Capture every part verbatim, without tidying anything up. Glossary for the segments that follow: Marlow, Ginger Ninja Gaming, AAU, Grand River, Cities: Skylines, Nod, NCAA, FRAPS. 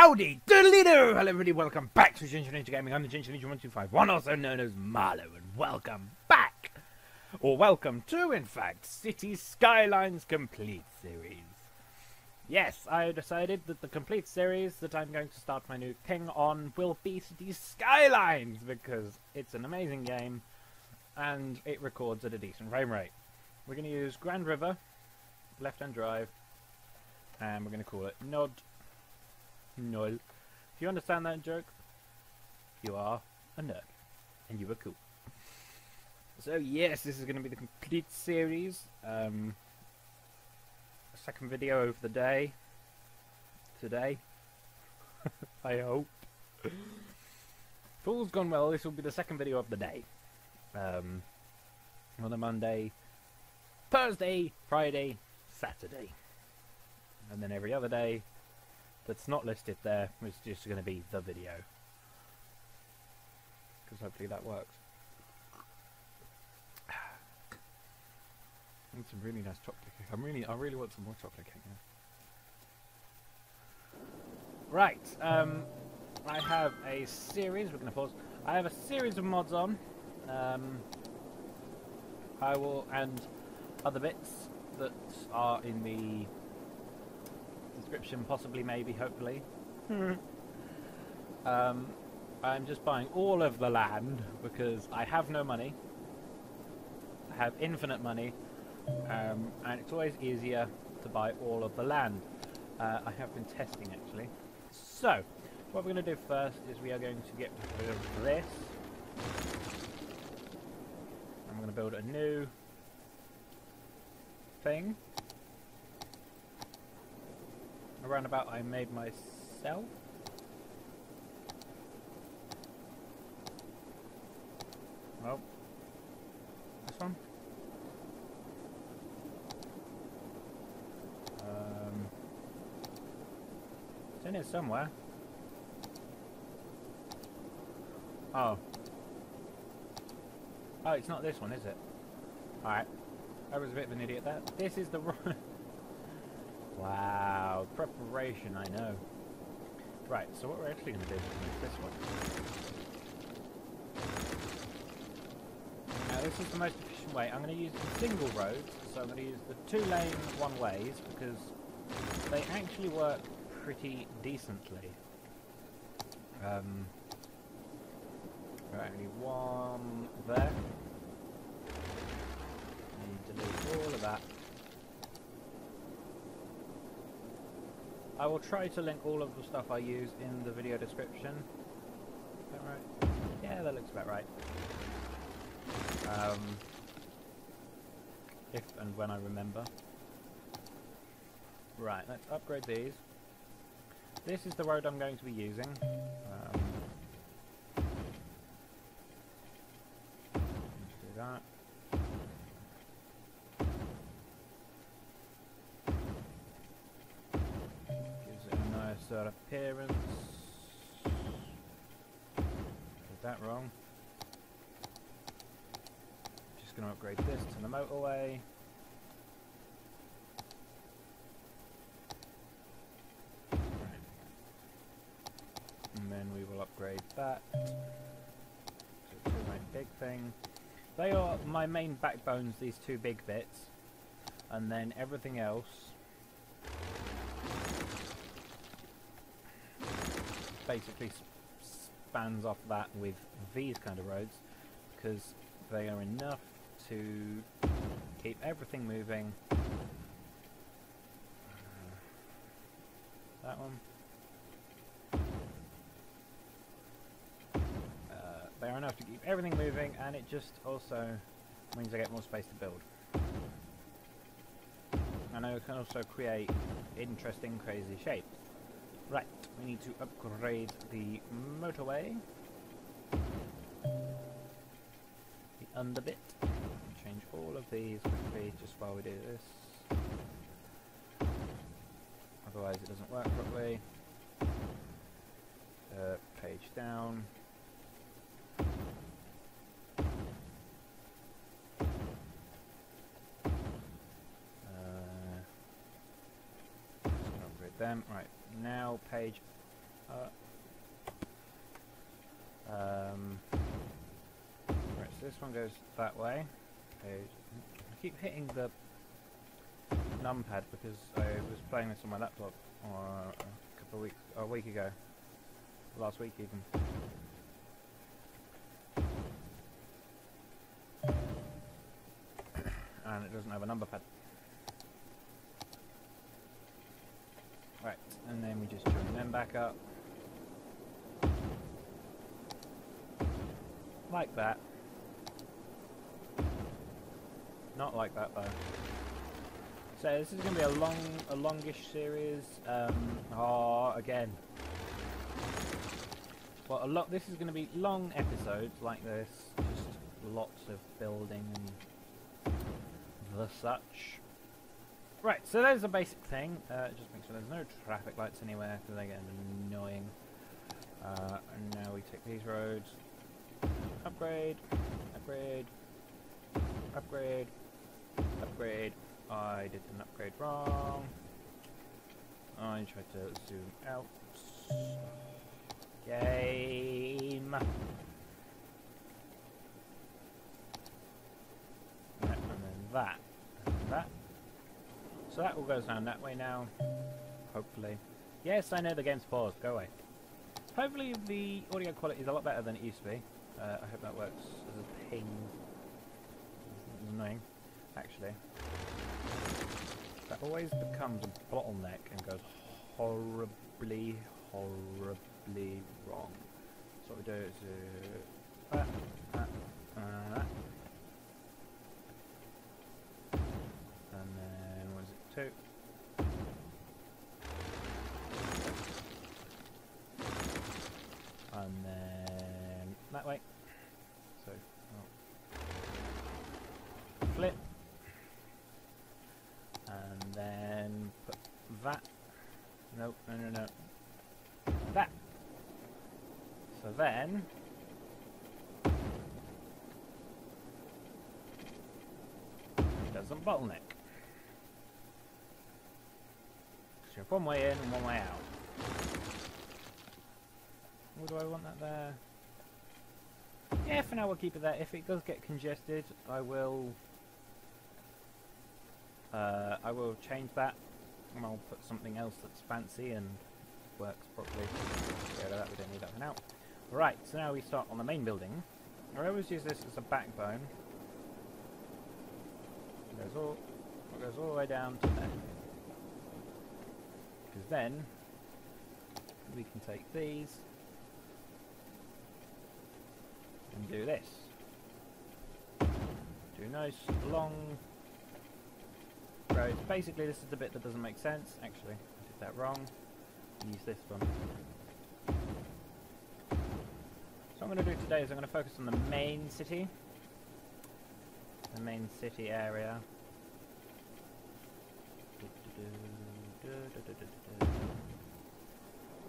Howdy doodly-doo! Hello everybody, welcome back to Ginger Ninja Gaming. I'm the Ginger Ninja one two five one, also known as Marlow, and welcome back! Or welcome to, in fact, Cities: Skylines Complete Series. Yes, I decided that the Complete Series that I'm going to start my new thing on will be Cities: Skylines, because it's an amazing game, and it records at a decent frame rate. We're going to use Grand River, left-hand drive, and we're going to call it Nod. No. If you understand that joke, you are a nerd. And you are cool. So yes, this is going to be the complete series. Um, second video of the day. Today. I hope. If all's gone well, this will be the second video of the day. Um, on a Monday, Thursday, Friday, Saturday. And then every other day that's not listed there, it's just going to be the video, because hopefully that works. And some really nice chocolate cake. I'm really, I really want some more chocolate cake now. Right, um, I have a series. We're going to pause. I have a series of mods on. Um, I will, and other bits that are in the description, possibly, maybe, hopefully. um, I'm just buying all of the land because I have no money. I have infinite money, um, and it's always easier to buy all of the land. Uh, I have been testing, actually. So, what we're going to do first is we are going to get rid of this. I'm going to build a new thing. A roundabout I made myself. Well, this one. Um, it's in here somewhere. Oh. Oh, it's not this one, is it? Alright. I was a bit of an idiot there. This is the wrong... Wow, preparation, I know. Right, so what we're actually going to do is make this one. Now this is the most efficient way. I'm going to use the single roads, so I'm going to use the two lane one ways, because they actually work pretty decently. Um, right, I need one there. I need to delete all of that. I will try to link all of the stuff I use in the video description. Is that right? Yeah, that looks about right. Um, if and when I remember. Right, let's upgrade these. This is the road I'm going to be using. Um, let's do that. Our appearance. Did that wrong. Just going to upgrade this to the motorway. Right. And then we will upgrade that to my big thing. They are my main backbones, these two big bits, and then everything else. Basically spans off that with these kind of roads, because they are enough to keep everything moving. Uh, that one. Uh, they are enough to keep everything moving, and it just also means I get more space to build. And I can also create interesting, crazy shapes. Right, we need to upgrade the motorway. The underbit. Change all of these quickly just while we do this. Otherwise it doesn't work properly. Uh, page down. Uh, just gonna upgrade them. Right. Now page Uh, um, right, so this one goes that way. Okay. I keep hitting the numpad because I was playing this on my laptop uh, a couple of weeks, a week ago, last week even. And it doesn't have a number pad. Right, and then we just join them back up. Like that. Not like that though. So this is going to be a long, a longish series. Um, oh, again. Well, a lot. This is going to be long episodes like this. Just lots of building and the such. Right, so there's a basic thing. Uh, just make sure there's no traffic lights anywhere because they get annoying. Uh, and now we take these roads. Upgrade, upgrade, upgrade, upgrade. I did an upgrade wrong. I tried to zoom out. Game. That, that. So that all goes down that way now. Hopefully. Yes, I know the game's paused. Go away. Hopefully the audio quality is a lot better than it used to be. Uh, I hope that works as a ping. It's annoying, actually. That always becomes a bottleneck and goes horribly, horribly wrong. So what we do is do that, that, and that. Two. And then that way. So oh. Flip. And then put that. No, no, no, no. That. So then it doesn't bottleneck. One way in and one way out. Or do I want that there? Yeah, for now we'll keep it there. If it does get congested, I will uh, I will change that and I'll put something else that's fancy and works properly. Get rid of that, we don't need that for now. Right, so now we start on the main building. I always use this as a backbone. It goes all, it goes all the way down to there. Because then we can take these and do this. Do nice long roads. Basically, this is the bit that doesn't make sense. Actually, I did that wrong. Use this one. So, what I'm going to do today is I'm going to focus on the main city, the main city area.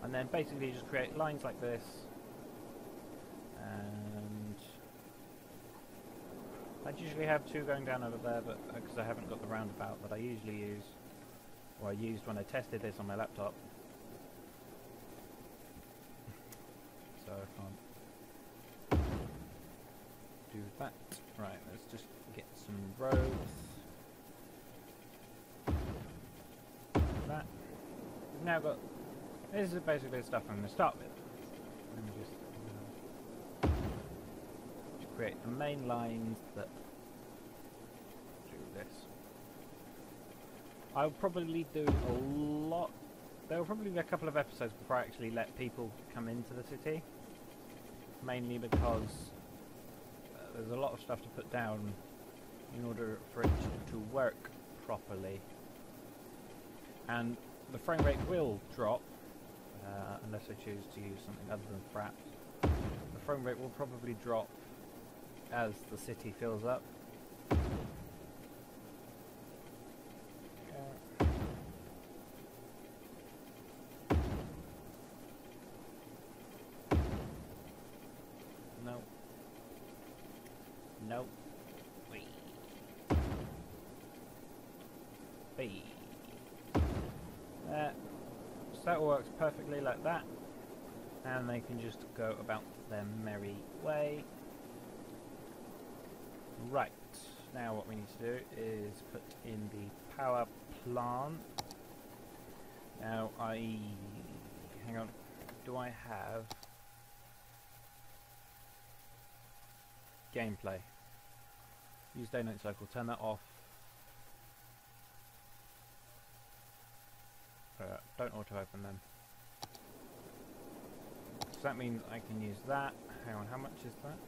And then basically just create lines like this and I'd usually have two going down over there, but because I haven't got the roundabout that I usually use, or I used when I tested this on my laptop. So I can't do that. Right, let's just get some roads. That. We've now got, this is basically the stuff I'm going to start with. Let me just uh, create the main lines that do this. I'll probably do a lot, there will probably be a couple of episodes before I actually let people come into the city, mainly because uh, there's a lot of stuff to put down in order for it to work properly. And the frame rate will drop, uh, unless I choose to use something other than FRAPS. The frame rate will probably drop as the city fills up. Okay. No. No. Wait. Wait. That works perfectly like that. and they can just go about their merry way. Right, now what we need to do is put in the power plant. Now I... hang on, do I have... gameplay? Use day night cycle, turn that off. Uh, don't auto open them. So that means I can use that. Hang on, how much is that?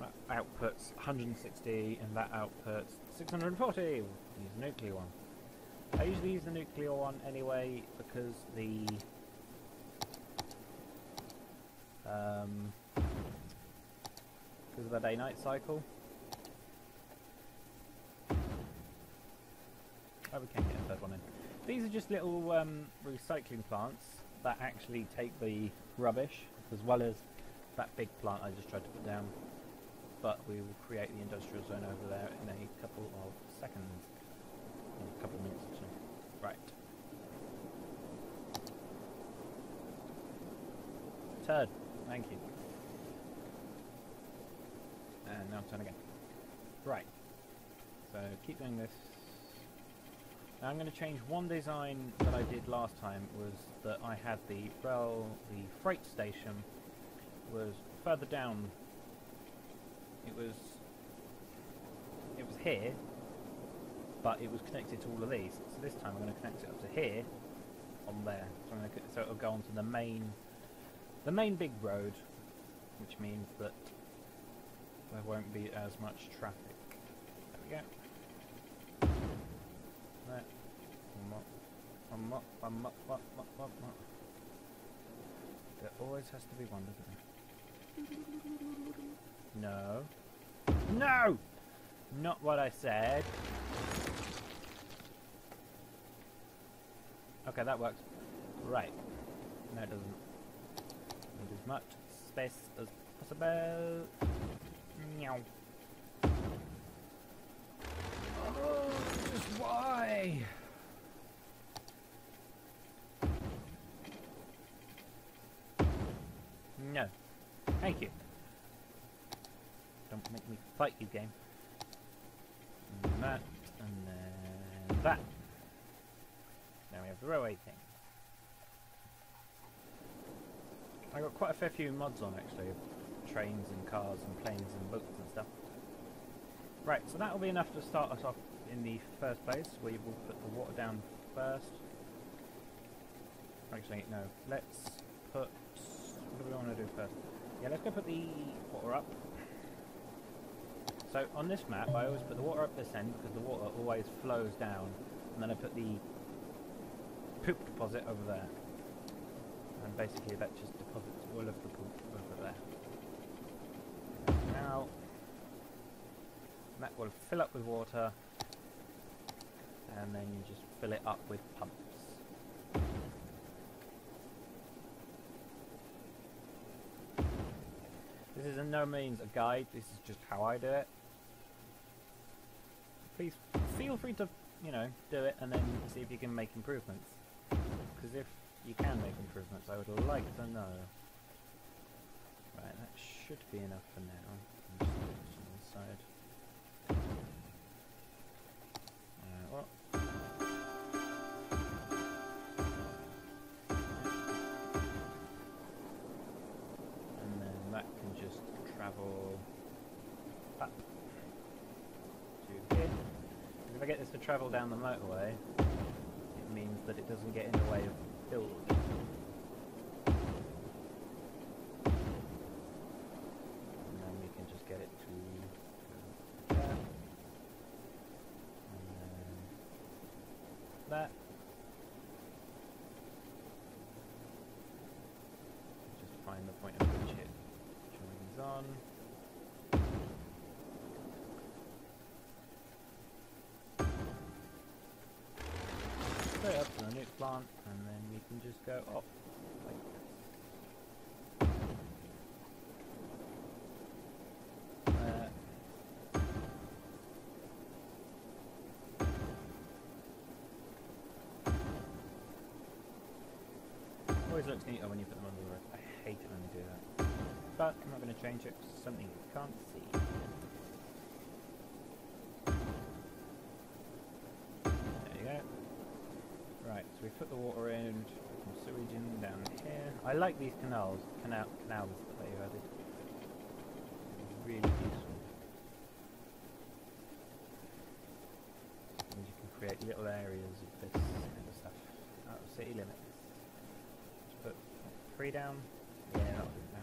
That outputs one hundred sixty and that outputs six hundred forty. We'll use the nuclear one. I usually use the nuclear one anyway because the um, because of the day-night cycle. Oh, we can't get a third one in. These are just little um, recycling plants that actually take the rubbish, as well as that big plant I just tried to put down. But we will create the industrial zone over there in a couple of seconds. In a couple of minutes, actually. Right. Turn. Thank you. And now turn again. Right. So keep doing this. Now I'm going to change one design that I did last time, was that I had the rail, the freight station was further down. It was, it was here, but it was connected to all of these. So this time I'm going to connect it up to here, on there. So, I'm going to, so it'll go onto the main, the main big road, which means that there won't be as much traffic. There we go. Right. One up, one up, one up, one up, one up. There always has to be one, doesn't there? No. No! Not what I said. Okay, that works. Right. No, it doesn't. Need as much space as possible. Meow. Oh, just why? No. Thank you. Don't make me fight you, game. And that, and then that. Now we have the railway thing. I got quite a fair few mods on, actually. Trains and cars and planes and boats and stuff. Right, so that will be enough to start us off in the first place. We will put the water down first. Actually, no. Let's put... what do we want to do first? Yeah, let's go put the water up. So on this map, I always put the water up this end because the water always flows down, and then I put the poop deposit over there, and basically that just deposits all of the poop over there. Now that will fill up with water, and then you just fill it up with pumps. This is in no means a guide. This is just how I do it. Please feel free to, you know, do it and then see if you can make improvements. Because if you can make improvements, I would like to know. Right, that should be enough for now. I'm just going to put this on the side. Uh, well. And then that can just travel up to here. If I get this to travel down the motorway, it means that it doesn't get in the way of building. And then we can just get it to there. And then that. Just find the point at which it joins on. Up to the nuke plant, and then we can just go up like this. There. Always always looks neater when you put them on the road. I hate it when they do that. But I'm not going to change it because it's something you can't see. There you go. Right, so we put the water in, put some sewage in down here. I like these canals, canal, canals that they've added. It's really useful. And you can create little areas of this kind of stuff out of city limits. Just put three down. Yeah, that'll do it now.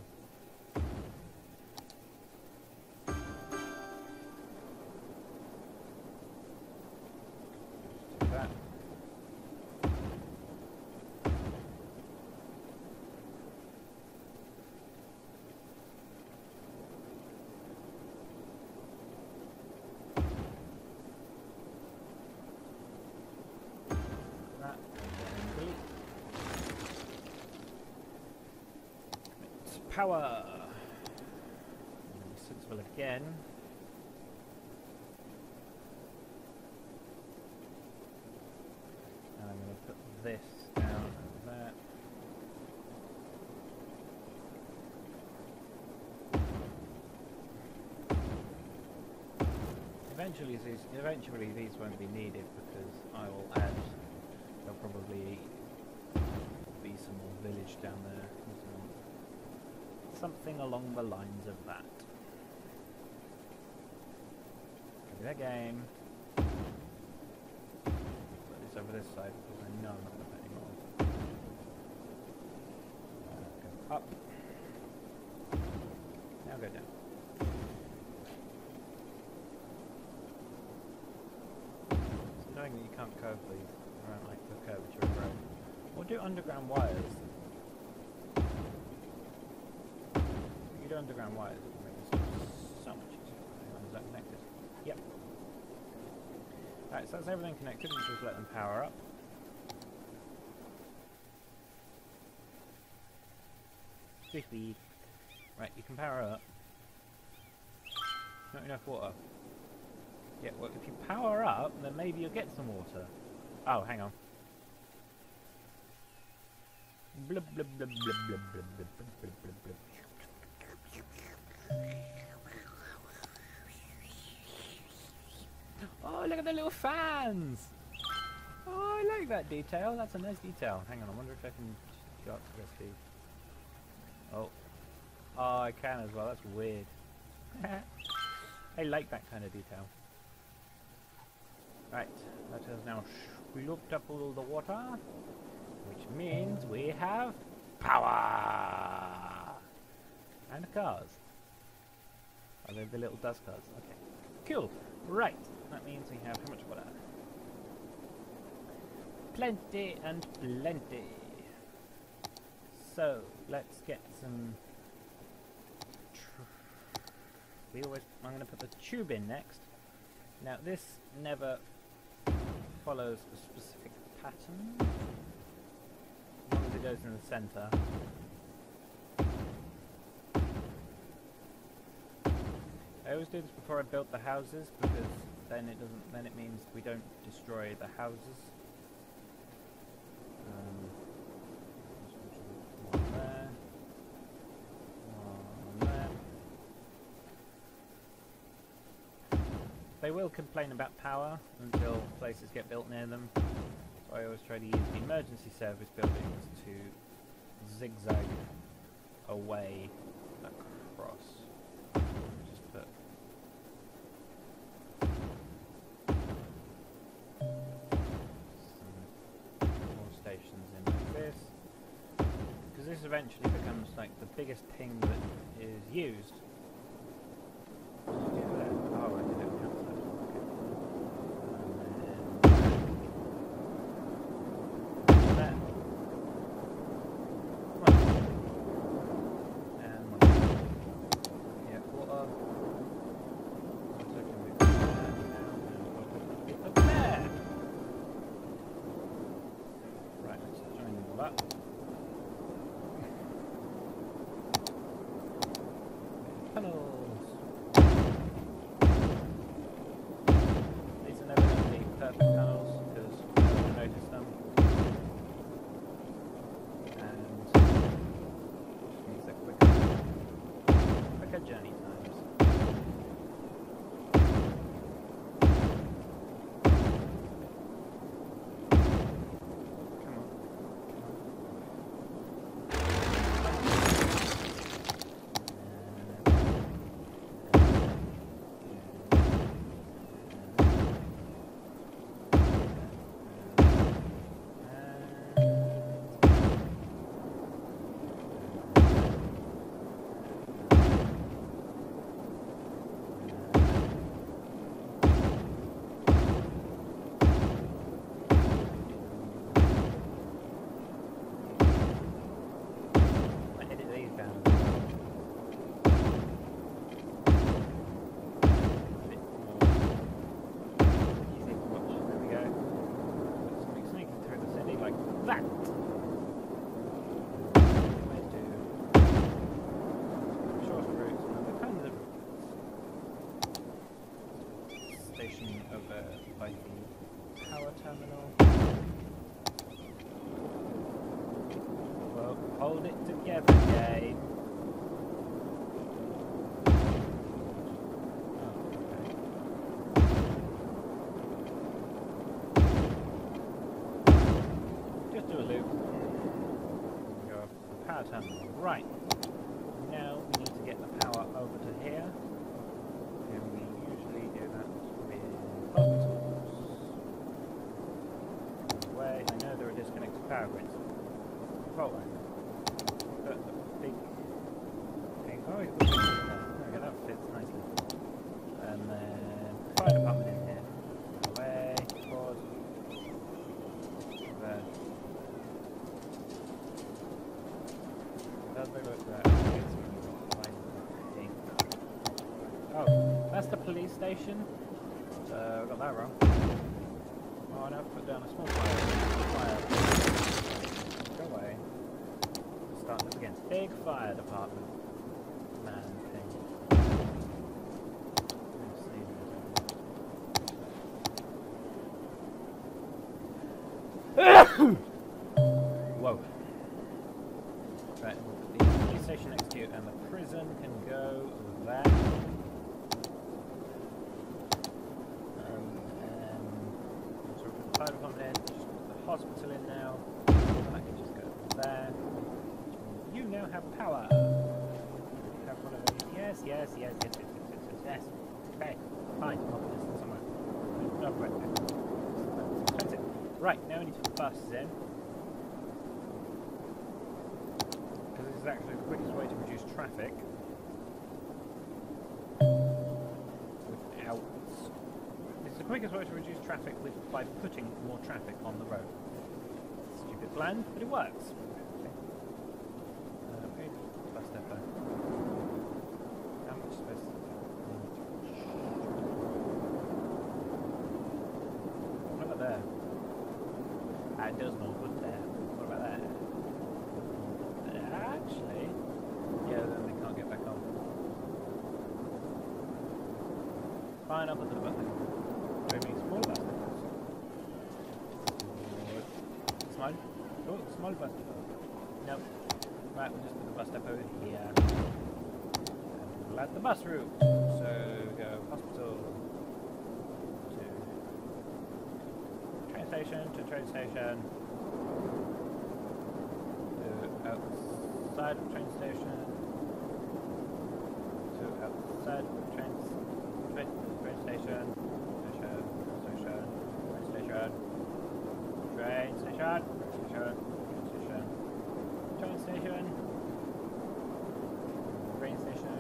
Power! Sensible again. And I'm going to put this down there. Eventually these, eventually these won't be needed because I will add, there'll probably be some more village down there. Something along the lines of that. Give it a game. Put this over this side because I know I'm not going to any more. Go up. Now go down. It's annoying that you can't curve these around like the curvature of the road. Or do underground wires. Underground wires would make this so much easier. Is that connected? Yep. Alright, so that's everything connected. We'll just let them power up. Speed. Right, you can power up. Not enough water. Yeah, well, if you power up, then maybe you'll get some water. Oh, hang on. Blub blub blub blub blub blub blub blub blub blub. Oh, look at the little fans! Oh, I like that detail. That's a nice detail. Hang on, I wonder if I can go up to this. Oh. Oh, I can as well. That's weird. I like that kind of detail. Right, that has now slooped up all the water, which means we have power! And cars. Oh, they're the little dust cars. Okay. Cool. Right, that means we have how much water? Plenty and plenty. So, let's get some... We always... I'm going to put the tube in next. Now, this never follows a specific pattern. As long as it goes in the centre. I always do this before I build the houses because then it doesn't. Then it means we don't destroy the houses. Um, one there, one there. They will complain about power until places get built near them. So I always try to use the emergency service buildings to zigzag away across. This eventually becomes like the biggest thing that is used. Oh, I did it on the outside. Okay. And then... There. One. And one. Yeah, water. So I can move that down. And there! Right, let's join all that. Tunnels because I never noticed them. And terminal. Well, hold it together, Gabe. Oh, okay. Just do a loop. Go power terminal. Right. Now we need to get the power over to here. Power grids. Fault line. Put the big thing. Oh, it was okay, that fits nicely. And then fire department in here. Away, pause. There. That's the road there. Oh, that's the police station. Uh, got that wrong. Oh, and I've put down a small fire. fire. Big fire department. Man thing. Whoa. Right, the police station next to you and the prison can go there. Um, and so we've got the fire department in, just put the hospital in now. And I can just go there. You now have power. Have one of these. Yes, yes, yes, yes, yes, yes, yes, yes. Okay, fine. Somewhere. No, right there. That's expensive. Right, now we need to put buses in. Because this is actually the quickest way to reduce traffic. Without. It's the quickest way to reduce traffic with, by putting more traffic on the road. Stupid plan, but it works. There's no good there. What about that? Actually, yeah, then they can't get back on. Fine, I'll put the button. Maybe small bus depots. Small? Oh, small bus depot. No. Right, we'll just put the bus depot here. And we'll add the bus route. So, go hospital. Station to train station to outside of train station to outside of train train, train station station station train station train station train station train station train station train station train station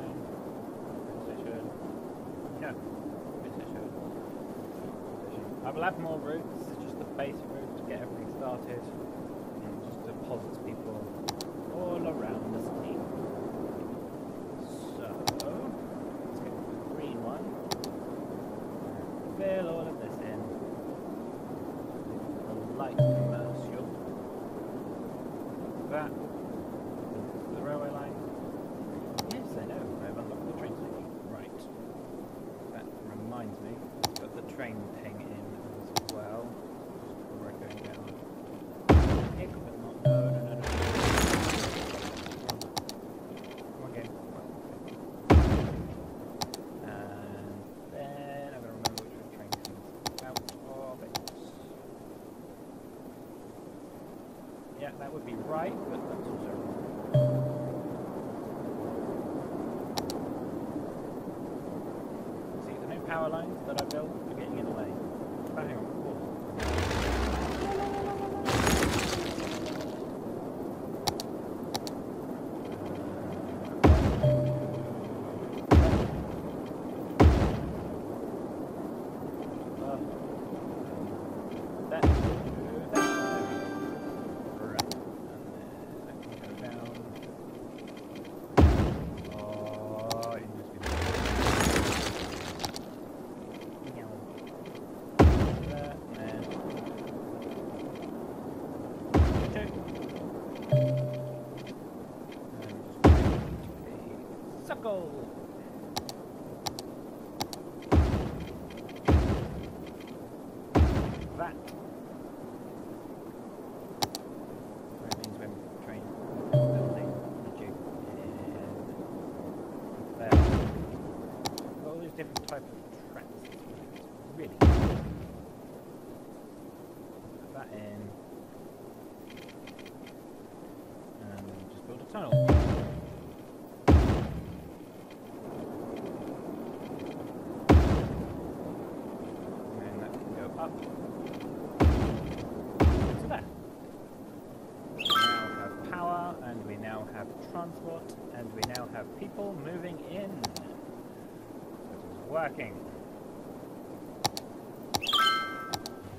no train station. I will add more routes. Basic route to get everything started and just deposits people all around the city. So, let's get the green one. Fill all of this in. The light commercial. That. The railway line. Yes, I know. I've unlocked the train station. Right. That reminds me. Let's put the train thing in as well. That would be right, but that's also wrong. See, the new power lines that I built are getting in the way. Oh, hang on, pause. Uh, that. That open traps. It's really good. Put that in. And we'll just build a tunnel. And then that can go up to there. We now have power, and we now have transport, and we now have people moving in. Working.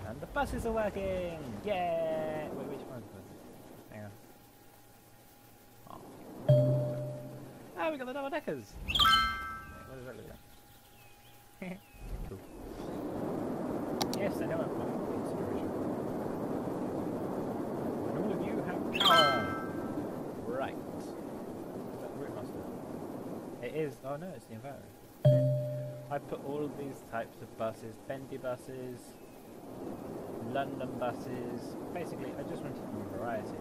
And the buses are working! Yeah! Wait, which one was it? Hang on. Oh. Ah, we got the double deckers! Wait, what does that look like? Cool. Yes, I know I've got a consideration. And all of you have power! Right. Is that the route master? It is. Oh no, it's the environment. I put all of these types of buses, bendy buses, London buses, basically I just wanted some variety.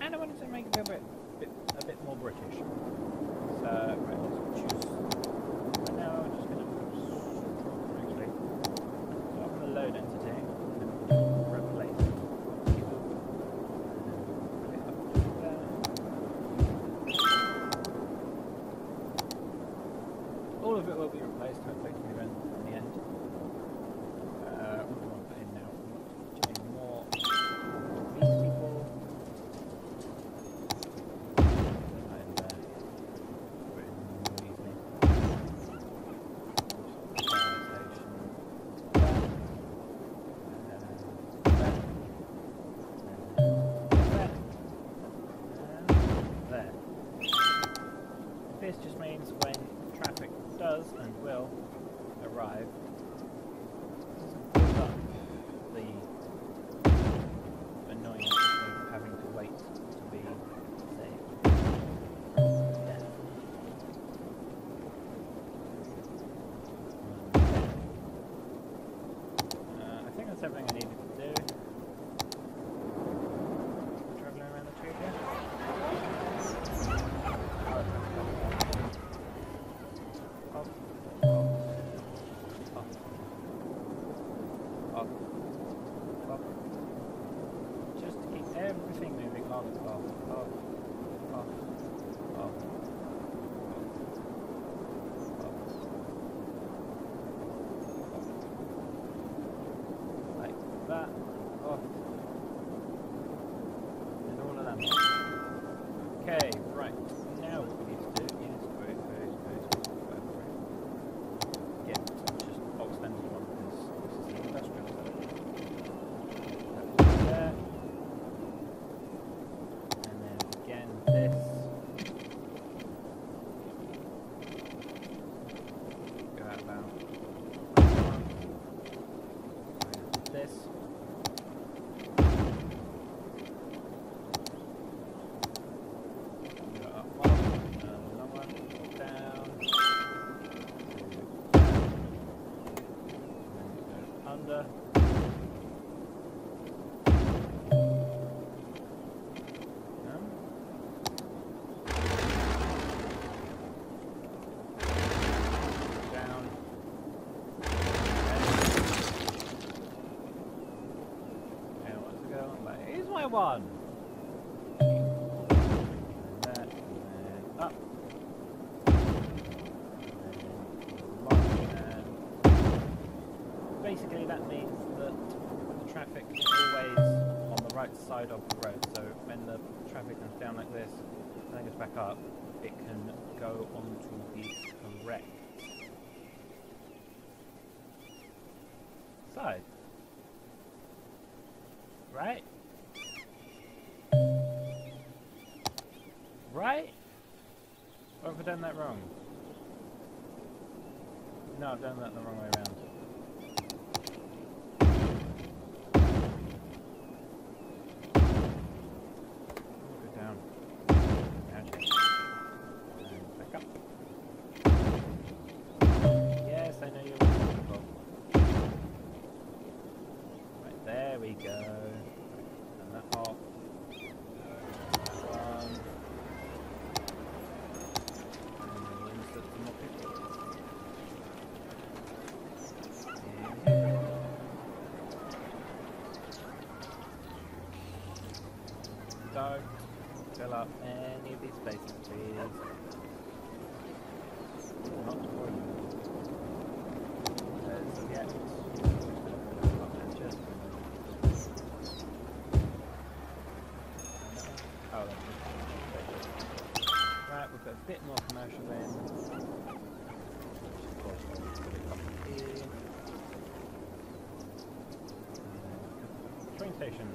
And I wanted to make it a bit, bit, a bit more British. So, right, let's choose. Right now I'm just going to put strong, actually. So I'm going to load entity, and replace people. Put it up to there. All of it will be replaced, hopefully, in the end. Uh, what do I want to put in now? Any more of these people? And uh, put in more easily. Station. There. There. This just means when traffic does and will arrive. It doesn't build up the annoyance of having to wait to be saved. Yeah. Uh, I think that's everything I needed to do. Traveling around the tree here. One. Basically that means that the traffic is always on the right side of the road, so when the traffic comes down like this and then goes back up, it can go onto the correct side. Right? Right? Or have I done that wrong? No, I've done that the wrong way around. Go down. Magic. And back up. Yes, I know you're wonderful. Right, there we go. And that off. One. More people. drop any of these spacing trees. Not important. Because, yeah. Oh, that's right, we've got a bit more commercial in. Train station.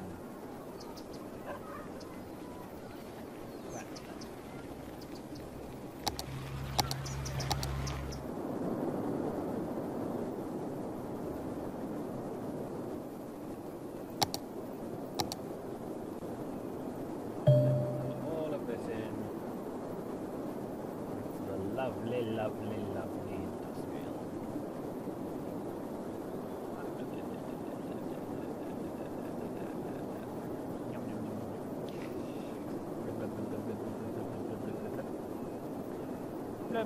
Lovely, lovely, lovely industrial. Blah, blah, blah, blah, blah, blah, blah.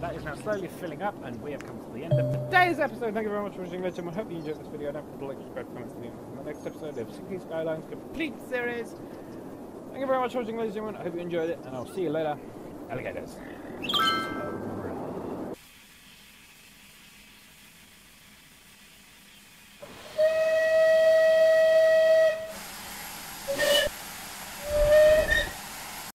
That is now slowly filling up, and we have come to the end of today's episode. Thank you very much for watching, and I hope you enjoyed this video. Don't forget to like, subscribe, comment, and leave my next episode of Cities: Skylines complete series. Thank you very much for watching, ladies and gentlemen. I hope you enjoyed it, and I'll see you later, alligators.